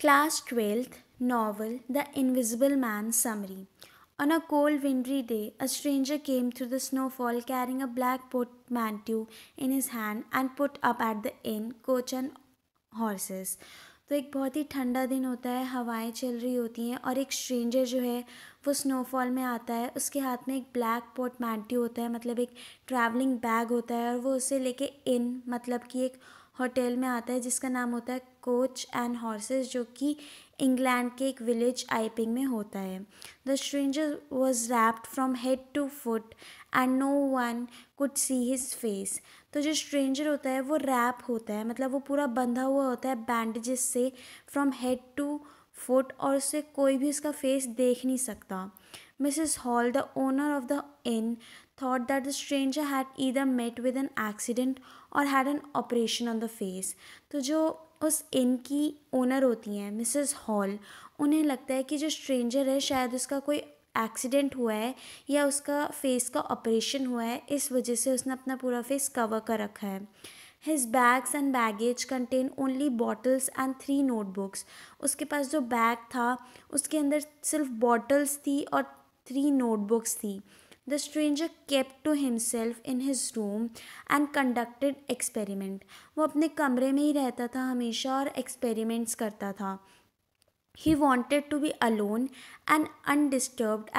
Class 12th, Novel, The Invisible Man Summary. On a cold, wintry day, a stranger came through the snowfall carrying a black portmanteau in his hand and put up at the inn, Coach and Horses. तो एक बहुत ही ठंडा दिन होता है, हवाएं चल रही होती हैं और एक स्ट्रेंजर जो है वो स्नोफॉल में आता है. उसके हाथ में एक ब्लैक पोर्टमैंटी होता है, मतलब एक ट्रैवलिंग बैग होता है, और वो उसे लेके इन मतलब कि एक होटल में आता है जिसका नाम होता है कोच एंड हॉर्सेस, जो कि इंग्लैंड के एक विलेज आइपिंग में होता है. The stranger was wrapped from head to foot and no one could see his face. तो जो स्ट्रेंजर होता है वो रैप होता है, मतलब वो पूरा बंधा हुआ होता है बैंडेजेस से फ्रॉम हेड टू फुट, और उससे कोई भी उसका फेस देख नहीं सकता. Mrs. Hall, the owner of the inn, thought that the stranger had either met with an accident or had an operation on the face. तो जो उस inn की owner होती हैं Mrs. Hall, उन्हें लगता है कि जो stranger है शायद उसका कोई एक्सीडेंट हुआ है या उसका फेस का ऑपरेशन हुआ है, इस वजह से उसने अपना पूरा फेस कवर कर रखा है. His bags and baggage contain only bottles and 3 notebooks. उसके पास जो बैग था उसके अंदर सिर्फ बॉटल्स थी और 3 नोटबुक्स थी. The stranger kept to himself in his room and conducted experiment. वो अपने कमरे में ही रहता था हमेशा और एक्सपेरिमेंट्स करता था. He wanted to be alone and undisturbed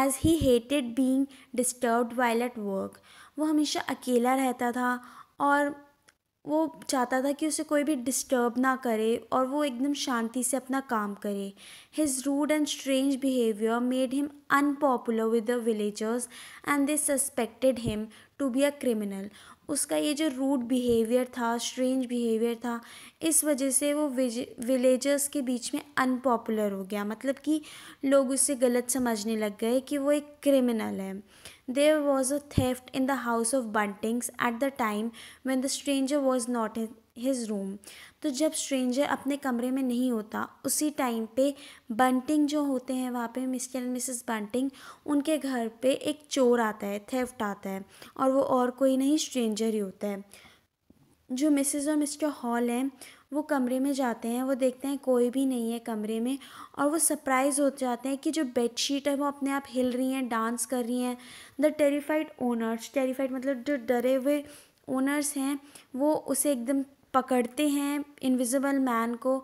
as he hated being disturbed while at work. वो हमेशा अकेला रहता था और वो चाहता था कि उसे कोई भी डिस्टर्ब ना करे और वो एकदम शांति से अपना काम करे. His rude and strange behavior made him unpopular with the villagers and they suspected him to be a criminal. उसका ये जो रूड बिहेवियर था, स्ट्रेंज बिहेवियर था, इस वजह से वो विलेजर्स के बीच में अनपॉपुलर हो गया, मतलब कि लोग उससे गलत समझने लग गए कि वो एक क्रिमिनल है. There was a theft in the house of Buntings at the time when the stranger was not in his room. तो जब स्ट्रेंजर अपने कमरे में नहीं होता उसी टाइम पे बंटिंग जो होते हैं वहाँ पे मिस्टर एंड मिसेस बंटिंग, उनके घर पे एक चोर आता है, थेफ्ट आता है, और वो और कोई नहीं स्ट्रेंजर ही होता है. जो मिसेस और मिस्टर हॉल हैं वो कमरे में जाते हैं, वो देखते हैं कोई भी नहीं है कमरे में, और वो सरप्राइज़ हो जाते हैं कि जो बेडशीट है वो अपने आप हिल रही हैं, डांस कर रही हैं. द टेरिफाइड ओनर्स, टेरिफाइड मतलब जो डरे हुए ओनर्स हैं, वो उसे एकदम पकड़ते हैं इनविजिबल मैन को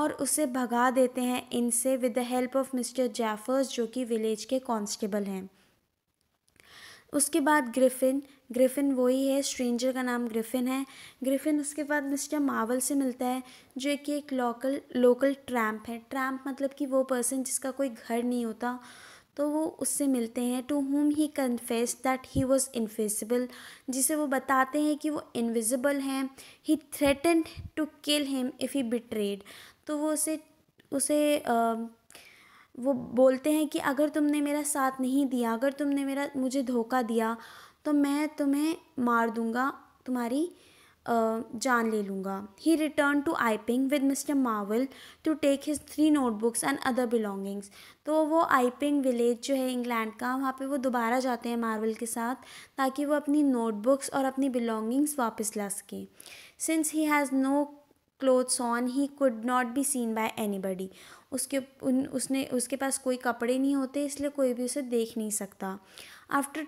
और उसे भगा देते हैं इनसे with the help of Mr Jeffers, जो कि विलेज के कॉन्स्टेबल हैं. उसके बाद ग्रिफिन वही है, स्ट्रेंजर का नाम ग्रिफिन है. ग्रिफिन उसके बाद मिस्टर मार्वल से मिलता है जो कि एक लोकल ट्रैम्प है. ट्रैम्प मतलब कि वो पर्सन जिसका कोई घर नहीं होता, तो वो उससे मिलते हैं. To whom he confessed that he was invisible, जिसे वो बताते हैं कि वो इनविजिबल हैं. He threatened to kill him if he betrayed, तो वो वो बोलते हैं कि अगर तुमने मेरा साथ नहीं दिया, अगर तुमने मुझे धोखा दिया तो मैं तुम्हें मार दूँगा, तुम्हारी जान ले लूँगा. He returned to Iping with Mr. Marvel to take his 3 notebooks and other belongings. तो वो आइपिंग विलेज जो है इंग्लैंड का, वहाँ पे वो दोबारा जाते हैं मार्वल के साथ ताकि वो अपनी नोटबुक्स और अपनी बिलोंगिंग्स वापस ला सके. Since he has no clothes on he could not be seen by anybody, उसके पास कोई कपड़े नहीं होते इसलिए कोई भी उसे देख नहीं सकता. After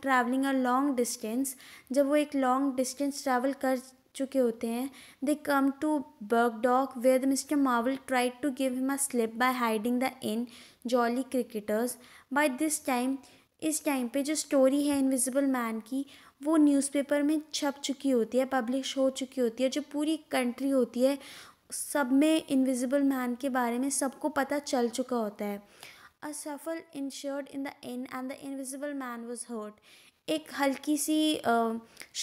travelling a long distance, जब वो एक लॉन्ग डिस्टेंस ट्रैवल कर चुके होते हैं, they come to बर्गडॉफ where Mr Marvel tried to give him a slip by hiding the in Jolly Cricketers. By this time, इस टाइम पे जो स्टोरी है इनविजिबल मैन की वो न्यूज़पेपर में छप चुकी होती है, पब्लिश हो चुकी होती है. जो पूरी कंट्री होती है सब में इनविजिबल मैन के बारे में सबको पता चल चुका होता है. A scuffle ensued in the inn and the invisible man was hurt. एक हल्की सी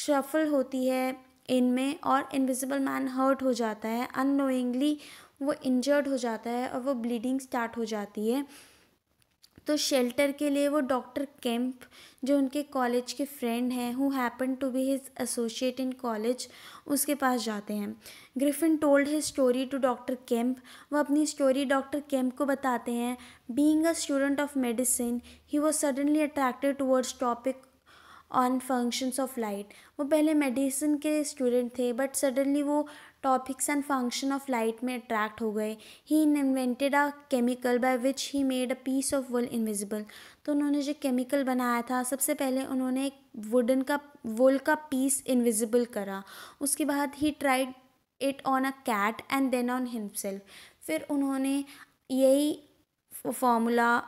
शफल होती है इन में और इनविजिबल मैन हर्ट हो जाता है, अननोइंगली वो इंजर्ड हो जाता है और वो ब्लीडिंग स्टार्ट हो जाती है. तो शेल्टर के लिए वो डॉक्टर केम्प, जो उनके कॉलेज के फ्रेंड हैं, who happen to be his associate in college, उसके पास जाते हैं. Griffin told his story to doctor Kemp, वो अपनी स्टोरी डॉक्टर केम्प को बताते हैं. Being a student of medicine he was suddenly attracted towards topic on functions of light. वो पहले मेडिसिन के स्टूडेंट थे बट सडनली वो topics and function of light में अट्रैक्ट हो गए. He invented a chemical by which he made a piece of wool invisible. तो उन्होंने जो केमिकल बनाया था, सबसे पहले उन्होंने एक वुडन का वुल का पीस इनविजिबल करा. उसके बाद he tried it on a cat and then on himself. फिर उन्होंने यही फॉर्मूला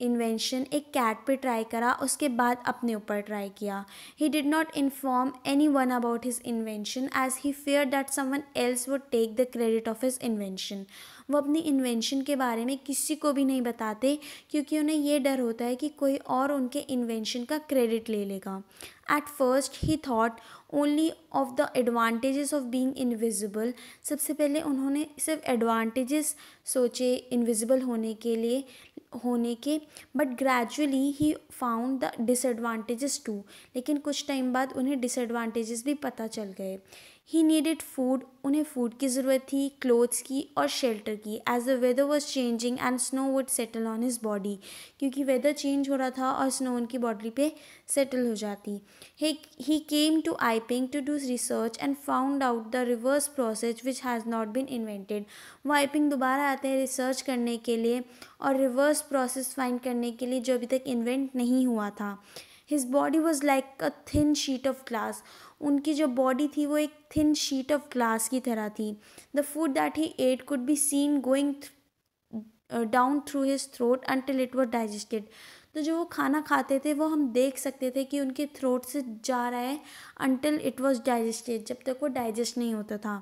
इन्वेंशन एक कैट पे ट्राई करा, उसके बाद अपने ऊपर ट्राई किया. He did not inform any one about his invention as he fair that someone else would take the credit of his invention. वो अपनी इन्वेंशन के बारे में किसी को भी नहीं बताते क्योंकि उन्हें ये डर होता है कि कोई और उनके इन्वेंशन का क्रेडिट ले लेगा. At first he thought only of the advantages of being invisible. सबसे पहले उन्होंने सिर्फ advantages सोचे invisible होने के. But gradually he found the disadvantages too. लेकिन कुछ टाइम बाद उन्हें disadvantages भी पता चल गए. He needed food. उन्हें food की ज़रूरत थी, clothes की और shelter की. As the weather was changing and snow would settle on his body. क्योंकि weather change हो रहा था और snow उनकी body पे settle हो जाती. He came to Iping to do research and found out the reverse process which has not been invented. वो Iping दोबारा आते हैं research करने के लिए और reverse process find करने के लिए जो अभी तक invent नहीं हुआ था. His body was like a thin sheet of glass. उनकी जो बॉडी थी वो एक thin sheet of glass की तरह थी. The food that he ate could be seen going down through his throat until it was digested. तो जो वो खाना खाते थे वो हम देख सकते थे कि उनके थ्रोट से जा रहा है until it was digested, जब तक वो डाइजेस्ट नहीं होता था.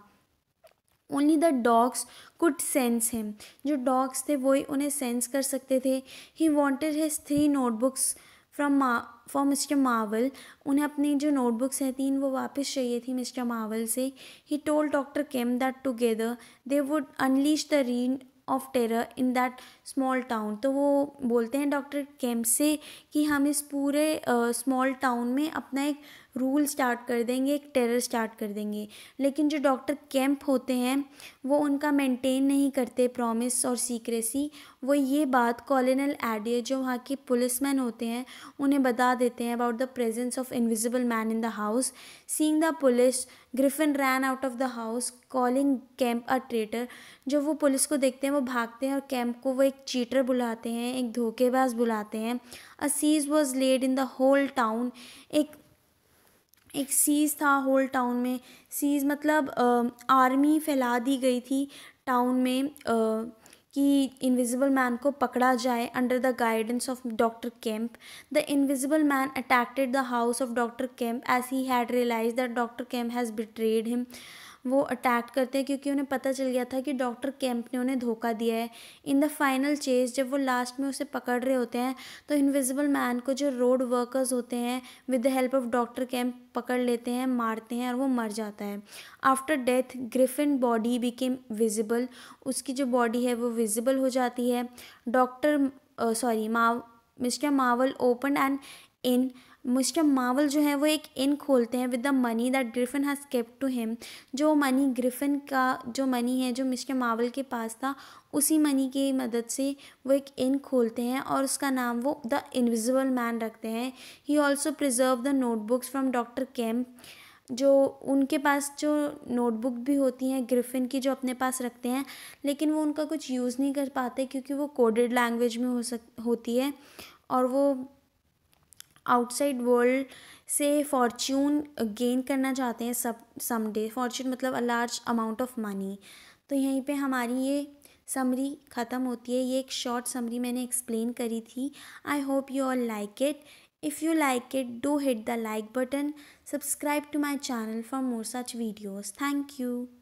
Only the dogs could sense him. जो डॉग्स थे वो ही उन्हें सेंस कर सकते थे. He wanted his 3 notebooks for Mr Marvel. उन्हें अपनी जो नोटबुक्स हैं 3 वो वापस चाहिए थी मिस्टर मार्वल से. He told doctor Kemp that together they would unleash the reign of terror in that small town. तो वो बोलते हैं डॉक्टर केम से कि हम इस पूरे स्मॉल टाउन में अपना एक रूल स्टार्ट कर देंगे, एक टेरर स्टार्ट कर देंगे. लेकिन जो डॉक्टर कैंप होते हैं वो उनका मेंटेन नहीं करते प्रॉमिस और सीक्रेसी. वो ये बात कॉलोनल एडिये जो वहाँ के पुलिसमैन होते हैं उन्हें बता देते हैं about the presence of invisible man in the house. Seeing the police Griffin ran out of the house calling Kemp a traitor. जब वो पुलिस को देखते हैं वो भागते हैं और कैंप को वो एक चीटर बुलाते हैं, एक धोखेबाज बुलाते हैं. A siege was laid in the whole town. एक सीज था होल टाउन में. सीज मतलब आर्मी फैला दी गई थी टाउन में कि इनविजिबल मैन को पकड़ा जाए under the guidance of doctor Kemp. The invisible man attacked the house of doctor Kemp as he had realise that doctor Kemp has betrayed him. वो अटैक करते हैं क्योंकि उन्हें पता चल गया था कि डॉक्टर केम्प ने उन्हें धोखा दिया है. इन द फाइनल चेस, जब वो लास्ट में उसे पकड़ रहे होते हैं तो इनविजिबल मैन को जो रोड वर्कर्स होते हैं with the help of doctor Kemp पकड़ लेते हैं, मारते हैं और वो मर जाता है. After death Griffin body became visible. उसकी जो बॉडी है वो विजिबल हो जाती है. Mr Marvel open and inn. Mister Marvel जो है वो एक इन खोलते हैं with the money that Griffin has kept to him. जो मनी ग्रिफिन का जो मनी है जो मिस्टर मार्वल के पास था उसी मनी की मदद से वो एक इन खोलते हैं और उसका नाम वो द इनविजिबल मैन रखते हैं. He also preserve the notebooks from doctor Kemp. जो उनके पास जो नोटबुक भी होती हैं ग्रिफिन की जो अपने पास रखते हैं, लेकिन वो उनका कुछ यूज़ नहीं कर पाते क्योंकि वो कोडेड लैंग्वेज में होती है और वो आउटसाइड वर्ल्ड से फॉर्च्यून गेन करना चाहते हैं समडे. फॉर्च्यून मतलब a large amount of money. तो यहीं पे हमारी ये समरी ख़त्म होती है. ये एक शॉर्ट समरी मैंने एक्सप्लेन करी थी. I hope you all like it. If you like it do hit the like button. Subscribe to my channel for more such videos. Thank you.